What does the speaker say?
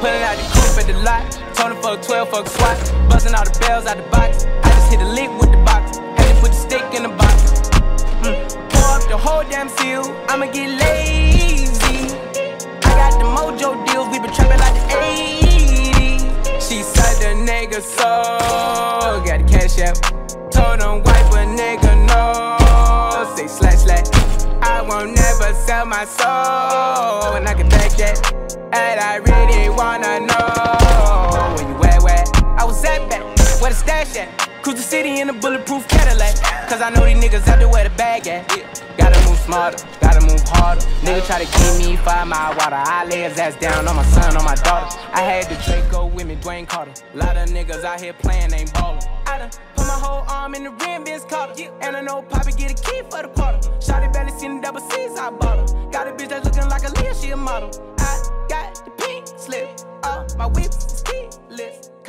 Pulling out the coupe at the lot. Told him fuck 12, fuck swat. Buzzing all the bells out the box. I just hit a lick with the box. Had to put the stick in the box. Pour up the whole damn seal. I'ma get lazy. I got the mojo deals. We been trapping like the 80s. She said the nigga soul. Got the cash out. Told him wipe a nigga no. Say slash slash. I won't never sell my soul. And I can back that. And I really wanna know where you at, where? I was at back, where the stash at? Cruise the city in a bulletproof Cadillac. Cause I know these niggas out there where the bag at. Gotta move smarter, gotta move harder. Nigga try to give me 5 mile water. I lay his ass down on my son, on my daughter. I had the Draco with me, Dwayne Carter. Lot of niggas out here playing, ain't ballin'. I done put my whole arm in the rim, Vince Carter. And I know Poppy get a key for the quarter. Shawty barely seen the double C's, I bought her. Got a bitch that's looking like a Leah, she a model. I got the pink slip, my whip is keyless.